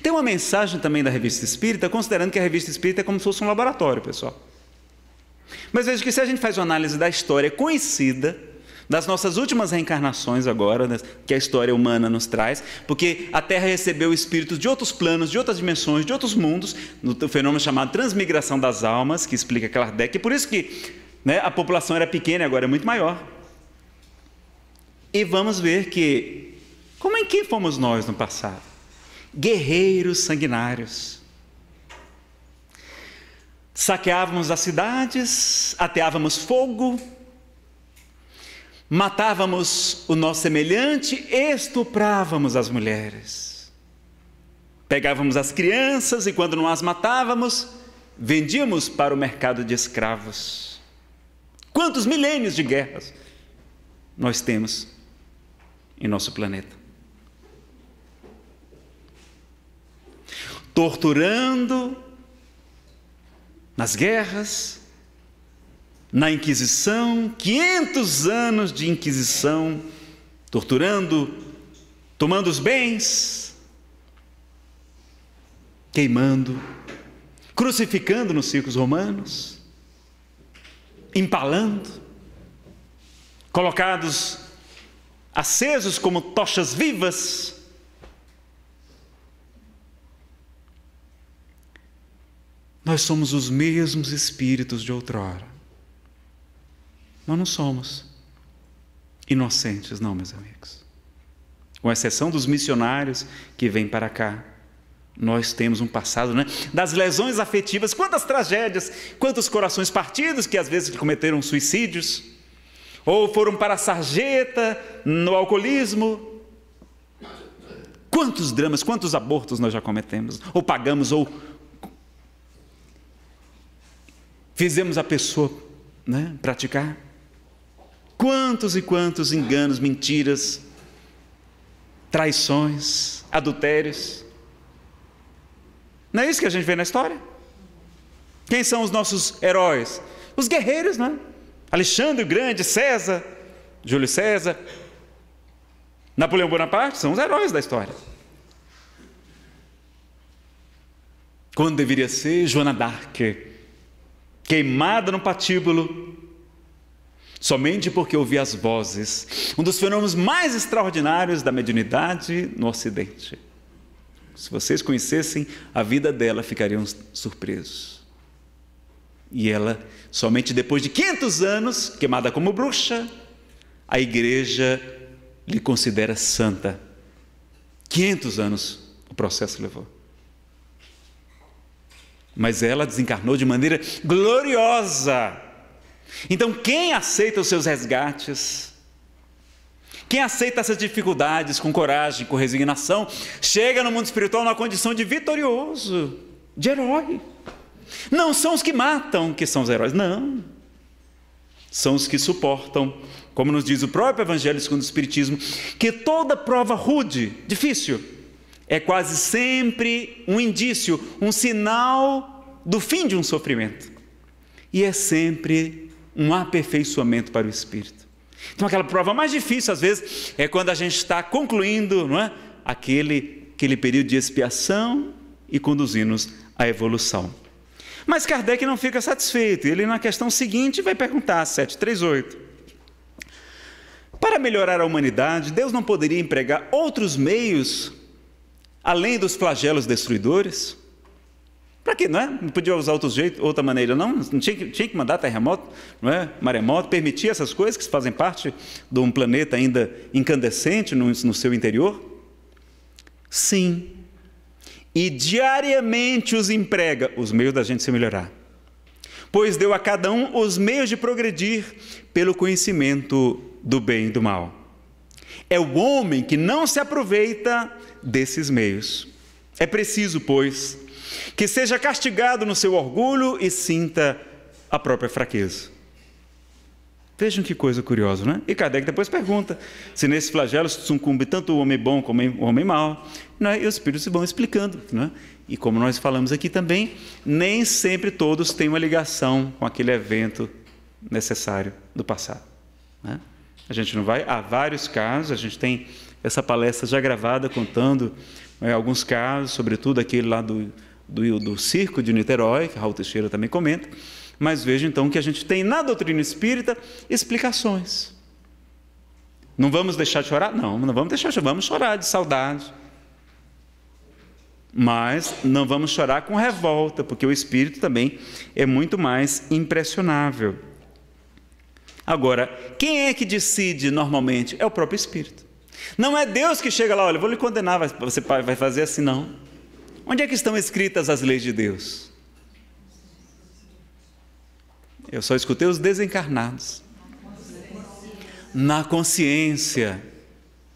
Tem uma mensagem também da Revista Espírita, considerando que a Revista Espírita é como se fosse um laboratório, pessoal. Mas veja que se a gente faz uma análise da história conhecida, das nossas últimas reencarnações agora, que a história humana nos traz, porque a Terra recebeu espíritos de outros planos, de outras dimensões, de outros mundos, no fenômeno chamado transmigração das almas, que explica Kardec, e por isso que a população era pequena e agora é muito maior. E vamos ver que, como em que fomos nós no passado? Guerreiros sanguinários. Saqueávamos as cidades, ateávamos fogo, matávamos o nosso semelhante, estuprávamos as mulheres, pegávamos as crianças e, quando não as matávamos, vendíamos para o mercado de escravos. Quantos milênios de guerras nós temos em nosso planeta? Torturando nas guerras, na Inquisição, 500 anos de Inquisição, torturando, tomando os bens, queimando, crucificando nos circos romanos, empalando, colocados acesos como tochas vivas. Nós somos os mesmos espíritos de outrora. Nós não somos inocentes, não, meus amigos. Com exceção dos missionários que vêm para cá, nós temos um passado, das lesões afetivas, quantas tragédias, quantos corações partidos que às vezes cometeram suicídios, ou foram para a sarjeta, no alcoolismo. Quantos dramas, quantos abortos nós já cometemos, ou pagamos, ou fizemos a pessoa praticar. Quantos e quantos enganos, mentiras, traições, adultérios. Não é isso que a gente vê na história? Quem são os nossos heróis? Os guerreiros, Alexandre o Grande, Júlio César, Napoleão Bonaparte são os heróis da história. Quando deveria ser Joana d'Arc, queimada no patíbulo, somente porque ouvia as vozes, um dos fenômenos mais extraordinários da mediunidade no Ocidente. Se vocês conhecessem a vida dela, ficariam surpresos. E ela, somente depois de 500 anos, queimada como bruxa, a Igreja lhe considera santa. 500 anos o processo levou. Mas ela desencarnou de maneira gloriosa. Então, quem aceita os seus resgates, quem aceita essas dificuldades com coragem, com resignação, chega no mundo espiritual numa condição de vitorioso, de herói. Não são os que matam que são os heróis, não. São os que suportam, como nos diz o próprio Evangelho segundo o Espiritismo, que toda prova rude, difícil, é quase sempre um indício, um sinal do fim de um sofrimento. E é sempre um aperfeiçoamento para o espírito. Então, aquela prova mais difícil, às vezes, é quando a gente está concluindo, não é? aquele período de expiação e conduzindo-nos à evolução. Mas Kardec não fica satisfeito. Ele, na questão seguinte, vai perguntar, 738. Para melhorar a humanidade, Deus não poderia empregar outros meios além dos flagelos destruidores? Para quê, não é? Não podia usar outro jeito, outra maneira, não? Não tinha que mandar terremoto, não é? Maremoto, permitir essas coisas que fazem parte de um planeta ainda incandescente no seu interior? Sim. E diariamente os emprega, os meios da gente se melhorar. Pois deu a cada um os meios de progredir pelo conhecimento do bem e do mal. É o homem que não se aproveita desses meios. É preciso, pois, que seja castigado no seu orgulho e sinta a própria fraqueza. Vejam que coisa curiosa, não é? E Kardec depois pergunta se nesse flagelo sucumbe tanto o homem bom como o homem mau, não é? E os espíritos vão explicando, não é? E como nós falamos aqui também, nem sempre todos têm uma ligação com aquele evento necessário do passado, não é? A gente não vai, há vários casos, a gente tem essa palestra já gravada contando alguns casos, sobretudo aquele lá do circo de Niterói, que Raul Teixeira também comenta, mas veja então que a gente tem na doutrina espírita explicações. Não vamos deixar de chorar? Não, não vamos deixar de chorar, vamos chorar de saudade. Mas não vamos chorar com revolta, porque o espírito também é muito mais impressionável. Agora, quem é que decide normalmente? É o próprio Espírito. Não é Deus que chega lá, olha, vou lhe condenar, você vai fazer assim, não. Onde é que estão escritas as leis de Deus? Eu só escutei os desencarnados. Na consciência.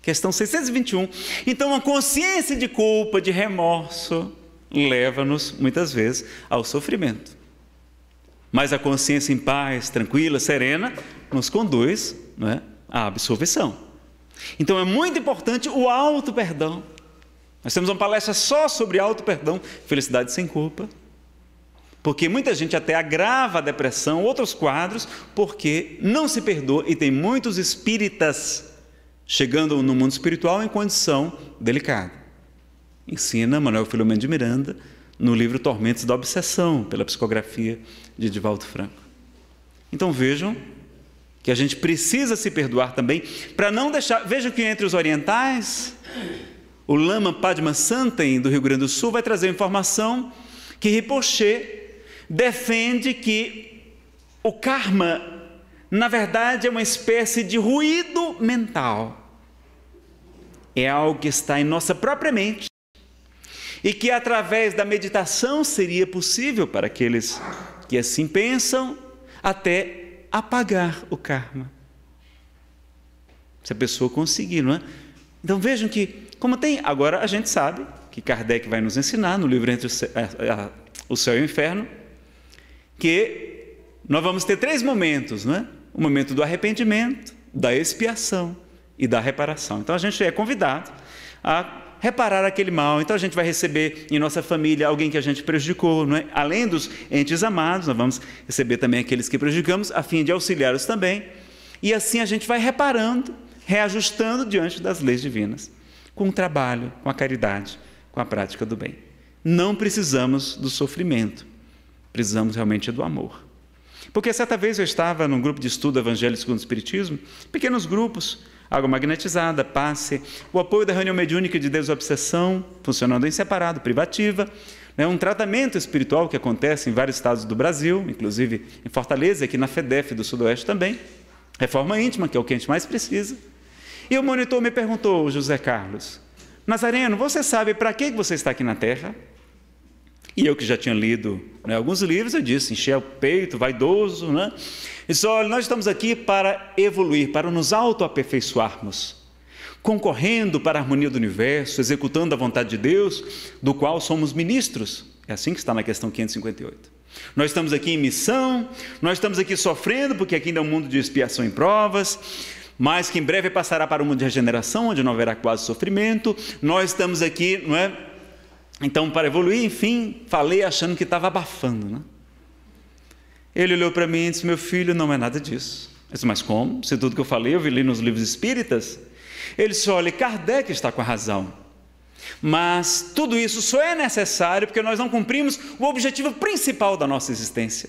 Questão 621. Então, a consciência de culpa, de remorso, leva-nos, muitas vezes, ao sofrimento. Mas a consciência em paz, tranquila, serena, nos conduz, não é, à absolvição. Então é muito importante o auto-perdão. Nós temos uma palestra só sobre auto-perdão, felicidade sem culpa. Porque muita gente até agrava a depressão, outros quadros, porque não se perdoa e tem muitos espíritas chegando no mundo espiritual em condição delicada. Ensina Manuel Filomeno de Miranda no livro Tormentos da Obsessão, pela psicografia de Divaldo Franco. Então vejam que a gente precisa se perdoar também, para não deixar... Vejam que entre os orientais, o Lama Padma Santen, do Rio Grande do Sul, vai trazer informação que Rinpoché defende que o karma, na verdade, é uma espécie de ruído mental. É algo que está em nossa própria mente, e que através da meditação seria possível para aqueles que assim pensam até apagar o karma. Se a pessoa conseguir, não é? Então vejam que, como tem, agora a gente sabe que Kardec vai nos ensinar no livro Entre o Céu e o Inferno, que nós vamos ter três momentos, não é? O momento do arrependimento, da expiação e da reparação. Então a gente é convidado a reparar aquele mal. Então a gente vai receber em nossa família alguém que a gente prejudicou, não é? Além dos entes amados, nós vamos receber também aqueles que prejudicamos, a fim de auxiliá-los também. E assim a gente vai reparando reajustando diante das leis divinas, com o trabalho, com a caridade, com a prática do bem. Não precisamos do sofrimento, precisamos realmente do amor. Porque certa vez eu estava num grupo de estudo Evangelho segundo o Espiritismo, pequenos grupos, água magnetizada, passe, o apoio da reunião mediúnica de desobsessão, funcionando em separado, privativa, né, um tratamento espiritual que acontece em vários estados do Brasil, inclusive em Fortaleza, aqui na FEDEF do Sudoeste também, reforma íntima, que é o que a gente mais precisa. E o monitor me perguntou, José Carlos, Nazareno, você sabe para que você está aqui na Terra? E eu que já tinha lido alguns livros, eu disse, encher o peito, vaidoso, né? E só, olha, nós estamos aqui para evoluir, para nos autoaperfeiçoarmos, concorrendo para a harmonia do universo, executando a vontade de Deus, do qual somos ministros. É assim que está na questão 558. Nós estamos aqui em missão, nós estamos aqui sofrendo, porque aqui ainda é um mundo de expiação e provas, mas que em breve passará para o mundo de regeneração, onde não haverá quase sofrimento. Nós estamos aqui, não é? Então, para evoluir, enfim, falei achando que estava abafando, né? Ele olhou para mim e disse, meu filho, não é nada disso. Eu disse, mas como? Se tudo que eu falei, eu vi ali nos livros espíritas. Ele disse, olha, Kardec está com a razão. Mas tudo isso só é necessário porque nós não cumprimos o objetivo principal da nossa existência.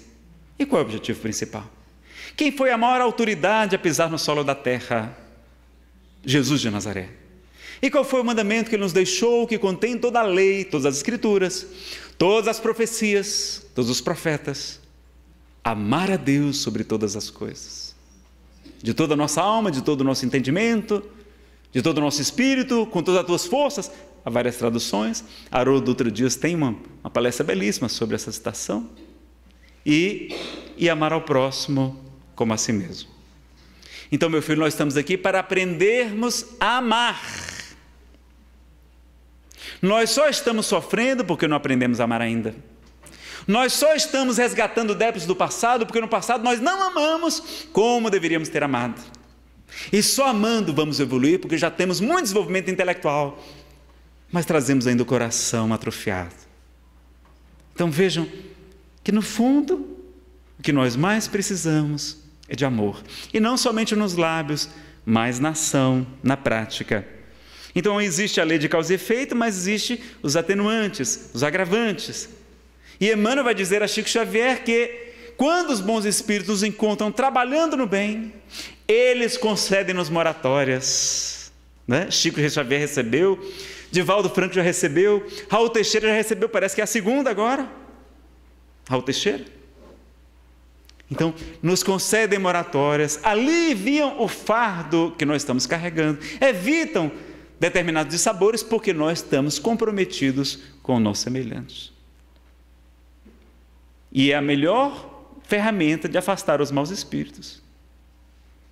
E qual é o objetivo principal? Quem foi a maior autoridade a pisar no solo da terra? Jesus de Nazaré. E qual foi o mandamento que ele nos deixou, que contém toda a lei, todas as escrituras, todas as profecias, todos os profetas? Amar a Deus sobre todas as coisas, de toda a nossa alma, de todo o nosso entendimento, de todo o nosso espírito, com todas as tuas forças. Há várias traduções. Haroldo Dutra Dias tem uma palestra belíssima sobre essa citação. E amar ao próximo como a si mesmo. Então, meu filho, nós estamos aqui para aprendermos a amar. Nós só estamos sofrendo porque não aprendemos a amar ainda. Nós só estamos resgatando débitos do passado porque no passado nós não amamos como deveríamos ter amado. E só amando vamos evoluir porque já temos muito desenvolvimento intelectual, mas trazemos ainda o coração atrofiado. Então vejam que no fundo o que nós mais precisamos é de amor. E não somente nos lábios, mas na ação, na prática. Então existe a lei de causa e efeito, mas existe os atenuantes, os agravantes. E Emmanuel vai dizer a Chico Xavier que quando os bons espíritos nos encontram trabalhando no bem, eles concedem-nos moratórias, né? Chico Xavier recebeu, Divaldo Franco já recebeu, Raul Teixeira já recebeu, parece que é a segunda agora, Raul Teixeira. Então, nos concedem moratórias, aliviam o fardo que nós estamos carregando, evitam determinados dissabores, porque nós estamos comprometidos com o nosso semelhante. E é a melhor ferramenta de afastar os maus espíritos.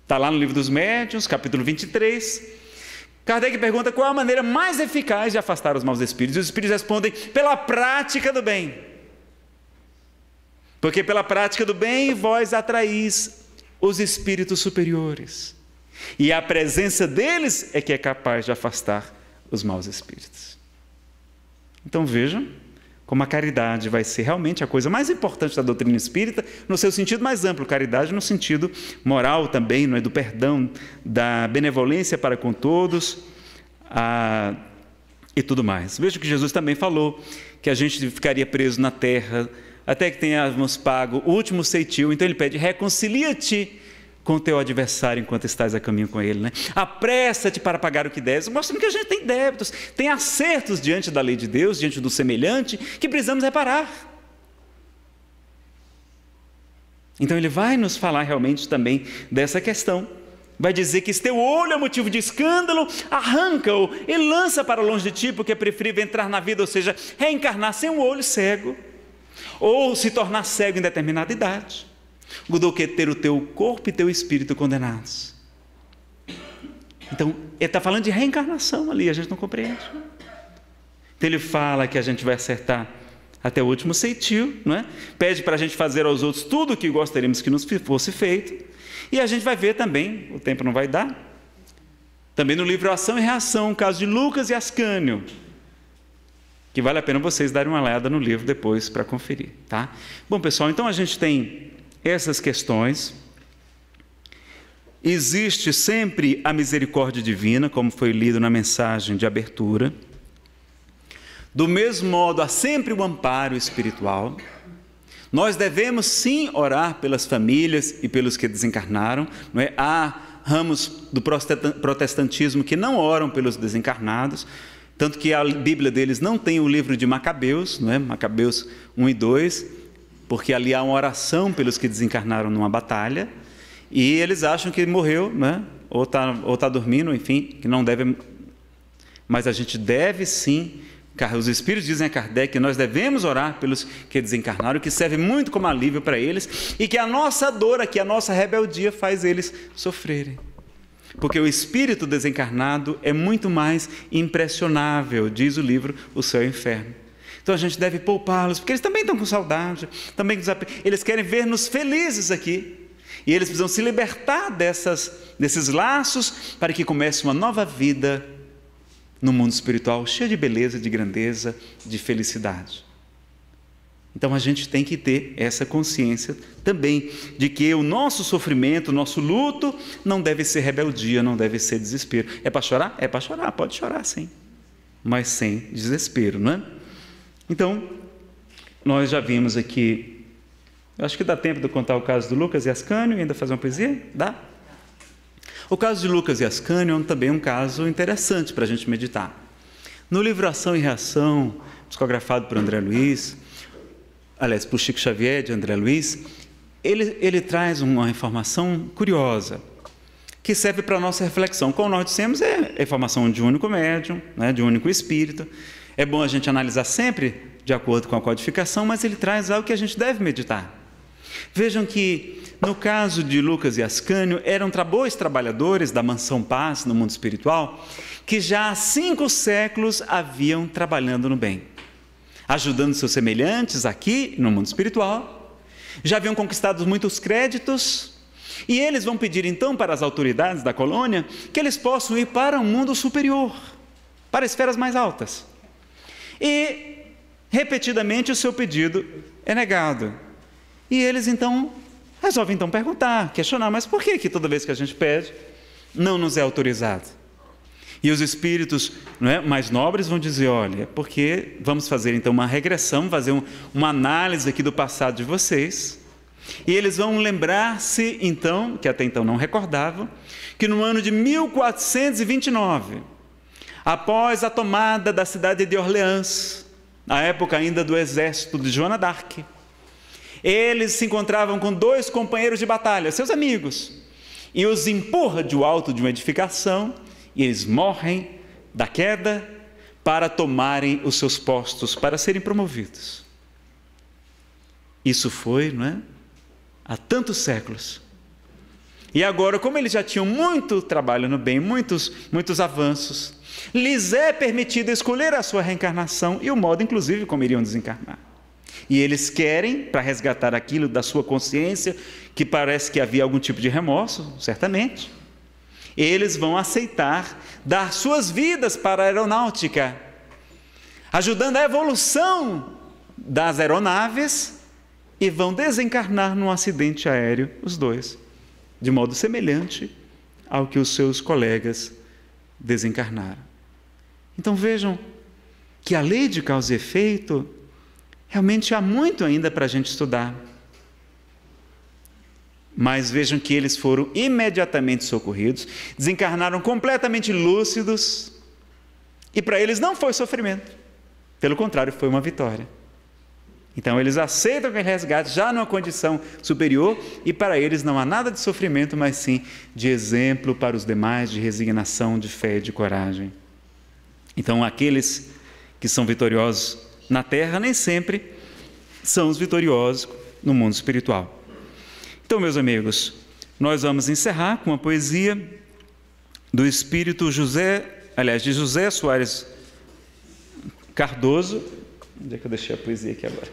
Está lá no Livro dos Médiuns, capítulo 23. Kardec pergunta qual é a maneira mais eficaz de afastar os maus espíritos. E os espíritos respondem, pela prática do bem. Porque pela prática do bem, vós atraís os espíritos superiores. E a presença deles é que é capaz de afastar os maus espíritos. Então vejam como a caridade vai ser realmente a coisa mais importante da doutrina espírita, no seu sentido mais amplo, caridade no sentido moral também, não é? Do perdão, da benevolência para com todos e tudo mais. Veja que Jesus também falou que a gente ficaria preso na terra até que tenhamos pago o último ceitil, então ele pede, reconcilia-te com o teu adversário enquanto estás a caminho com ele, né? Apressa-te para pagar o que deves, mostrando que a gente tem débitos, tem acertos diante da lei de Deus, diante do semelhante, que precisamos reparar. Então ele vai nos falar realmente também dessa questão, vai dizer que se teu olho é motivo de escândalo, arranca-o e lança para longe de ti, porque é preferível entrar na vida, ou seja, reencarnar sem um olho cego, ou se tornar cego em determinada idade, do que ter o teu corpo e teu espírito condenados. Então, ele está falando de reencarnação ali, a gente não compreende. Então, ele fala que a gente vai acertar até o último ceitil, não é? Pede para a gente fazer aos outros tudo o que gostaríamos que nos fosse feito, e a gente vai ver também, o tempo não vai dar, também no livro Ação e Reação, o caso de Lucas e Ascânio, que vale a pena vocês darem uma olhada no livro depois para conferir, tá? Bom, pessoal, então a gente tem essas questões Existe sempre a misericórdia divina, como foi lido na mensagem de abertura. Do mesmo modo, há sempre o amparo espiritual. Nós devemos, sim, orar pelas famílias e pelos que desencarnaram. Não é? Há ramos do protestantismo que não oram pelos desencarnados, tanto que a Bíblia deles não tem o livro de Macabeus, não é? Macabeus 1 e 2, porque ali há uma oração pelos que desencarnaram numa batalha, e eles acham que morreu, né? Ou tá dormindo, enfim, que não deve... Mas a gente deve, sim... Os Espíritos dizem a Kardec que nós devemos orar pelos que desencarnaram, que serve muito como alívio para eles, e que a nossa dor aqui, a nossa rebeldia faz eles sofrerem. Porque o espírito desencarnado é muito mais impressionável, diz o livro O Céu e o Inferno. Então a gente deve poupá-los, porque eles também estão com saudade, também eles querem ver-nos felizes aqui. E eles precisam se libertar desses laços para que comece uma nova vida no mundo espiritual, cheio de beleza, de grandeza, de felicidade. Então a gente tem que ter essa consciência também, de que o nosso sofrimento, o nosso luto, não deve ser rebeldia, não deve ser desespero. É para chorar? É para chorar, pode chorar sim, mas sem desespero, não é? Então, nós já vimos aqui, acho que dá tempo de contar o caso do Lucas e Ascânio, ainda fazer uma poesia? Dá? O caso de Lucas e Ascânio é também um caso interessante para a gente meditar. No livro Ação e Reação, psicografado por André Luiz, aliás, por Chico Xavier, de André Luiz, ele traz uma informação curiosa, que serve para a nossa reflexão. Como nós dissemos, é a informação de um único médium, né, de um único espírito. É bom a gente analisar sempre de acordo com a codificação, mas ele traz algo que a gente deve meditar. Vejam que, no caso de Lucas e Ascânio, eram dois trabalhadores da Mansão Paz, no mundo espiritual, que já há 5 séculos haviam trabalhando no bem, ajudando seus semelhantes aqui, no mundo espiritual, já haviam conquistado muitos créditos, e eles vão pedir então para as autoridades da colônia que eles possam ir para um mundo superior, para esferas mais altas. E, repetidamente, o seu pedido é negado. E eles, então, resolvem então perguntar, questionar, mas por que toda vez que a gente pede, não nos é autorizado? E os espíritos, não é, mais nobres vão dizer, olha, porque vamos fazer então uma regressão, fazer uma análise aqui do passado de vocês, e eles vão lembrar-se então, que até então não recordavam, que no ano de 1429, após a tomada da cidade de Orleans, na época ainda do exército de Joana d'Arc, eles se encontravam com 2 companheiros de batalha, seus amigos, e os empurra de alto de uma edificação, e eles morrem da queda para tomarem os seus postos, para serem promovidos. Isso foi, não é? Há tantos séculos. E agora, como eles já tinham muito trabalho no bem, muitos avanços, lhes é permitido escolher a sua reencarnação e o modo, inclusive, como iriam desencarnar. E eles querem, para resgatar aquilo da sua consciência, que parece que havia algum tipo de remorso, certamente, eles vão aceitar dar suas vidas para a aeronáutica, ajudando a evolução das aeronaves, e vão desencarnar num acidente aéreo, os dois, de modo semelhante ao que os seus colegas desencarnaram. Então vejam que a lei de causa e efeito... Realmente há muito ainda para a gente estudar. Mas vejam que eles foram imediatamente socorridos, desencarnaram completamente lúcidos, e para eles não foi sofrimento. Pelo contrário, foi uma vitória. Então eles aceitam aquele resgate já numa condição superior, e para eles não há nada de sofrimento, mas sim de exemplo para os demais, de resignação, de fé e de coragem. Então aqueles que são vitoriosos na Terra, nem sempre são os vitoriosos no mundo espiritual. Então, meus amigos, nós vamos encerrar com uma poesia do espírito de José Soares Cardoso. Onde é que eu deixei a poesia aqui agora?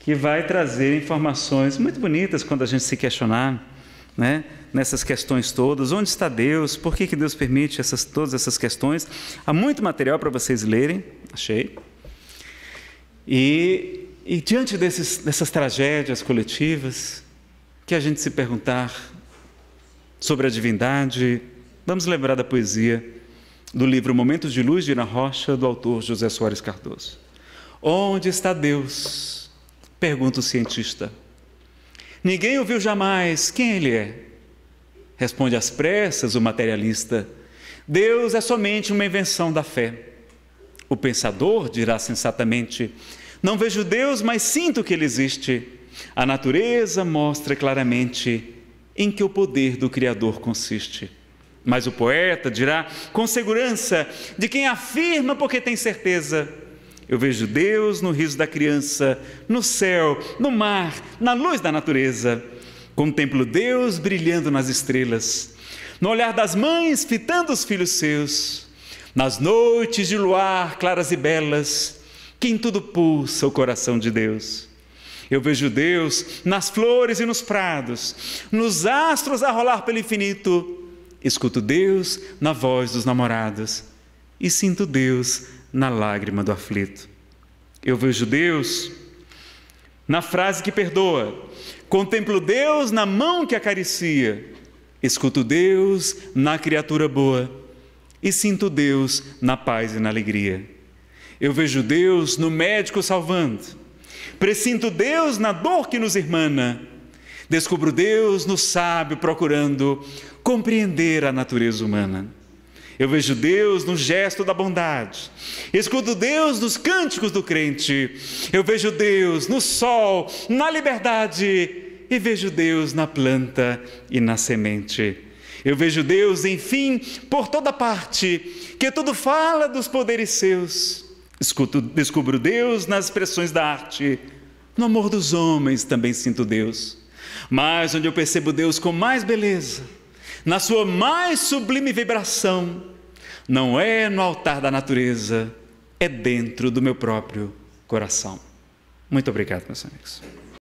Que vai trazer informações muito bonitas quando a gente se questionar, né? Nessas questões todas, onde está Deus, por que Deus permite todas essas questões. Há muito material para vocês lerem, achei, e diante dessas tragédias coletivas, que a gente se perguntar sobre a divindade, vamos lembrar da poesia do livro Momentos de Luz de Ana Rocha, do autor José Soares Cardoso. Onde está Deus? Pergunta o cientista. Ninguém ouviu jamais quem ele é. Responde às pressas o materialista. Deus é somente uma invenção da fé. O pensador dirá sensatamente, não vejo Deus, mas sinto que ele existe. A natureza mostra claramente em que o poder do Criador consiste. Mas o poeta dirá com segurança de quem afirma porque tem certeza. Eu vejo Deus no riso da criança, no céu, no mar, na luz da natureza. Contemplo Deus brilhando nas estrelas, no olhar das mães fitando os filhos seus, nas noites de luar claras e belas, que em tudo pulsa o coração de Deus. Eu vejo Deus nas flores e nos prados, nos astros a rolar pelo infinito. Escuto Deus na voz dos namorados e sinto Deus na lágrima do aflito. Eu vejo Deus na frase que perdoa, contemplo Deus na mão que acaricia, escuto Deus na criatura boa e sinto Deus na paz e na alegria. Eu vejo Deus no médico salvando, presinto Deus na dor que nos irmana, descubro Deus no sábio procurando compreender a natureza humana. Eu vejo Deus no gesto da bondade, escuto Deus nos cânticos do crente, eu vejo Deus no sol, na liberdade e vejo Deus na planta e na semente. Eu vejo Deus, enfim, por toda parte, que tudo fala dos poderes seus. Descubro Deus nas expressões da arte, no amor dos homens também sinto Deus. Mas onde eu percebo Deus com mais beleza, na sua mais sublime vibração, não é no altar da natureza, é dentro do meu próprio coração. Muito obrigado, meus amigos.